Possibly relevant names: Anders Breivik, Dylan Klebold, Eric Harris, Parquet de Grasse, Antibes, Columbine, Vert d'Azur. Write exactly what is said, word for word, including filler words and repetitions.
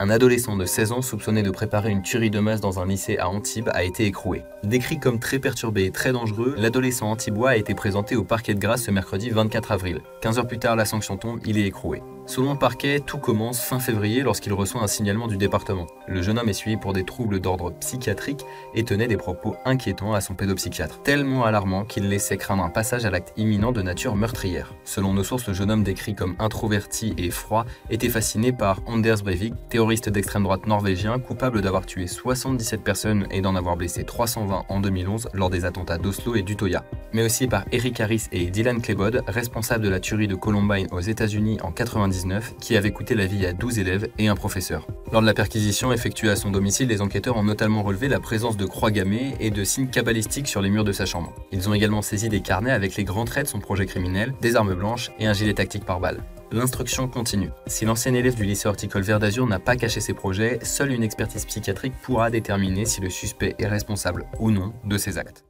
Un adolescent de seize ans soupçonné de préparer une tuerie de masse dans un lycée à Antibes a été écroué. Décrit comme très perturbé et très dangereux, l'adolescent antibois a été présenté au parquet de Grasse ce mercredi vingt-quatre avril. quinze heures plus tard, la sanction tombe, il est écroué. Selon le parquet, tout commence fin février lorsqu'il reçoit un signalement du département. Le jeune homme est suivi pour des troubles d'ordre psychiatrique et tenait des propos inquiétants à son pédopsychiatre, tellement alarmants qu'il laissait craindre un passage à l'acte imminent de nature meurtrière. Selon nos sources, le jeune homme décrit comme introverti et froid était fasciné par Anders Breivik, terroriste d'extrême droite norvégien, coupable d'avoir tué soixante-dix-sept personnes et d'en avoir blessé trois cent vingt en deux mille onze lors des attentats d'Oslo et d'Utoya, mais aussi par Eric Harris et Dylan Klebold, responsables de la tuerie de Columbine aux États-Unis en quatre-vingt-dix-neuf, qui avait coûté la vie à douze élèves et un professeur. Lors de la perquisition effectuée à son domicile, les enquêteurs ont notamment relevé la présence de croix gammées et de signes cabalistiques sur les murs de sa chambre. Ils ont également saisi des carnets avec les grands traits de son projet criminel, des armes blanches et un gilet tactique par balle. L'instruction continue. Si l'ancien élève du lycée horticole Vert d'Azur n'a pas caché ses projets, seule une expertise psychiatrique pourra déterminer si le suspect est responsable ou non de ses actes.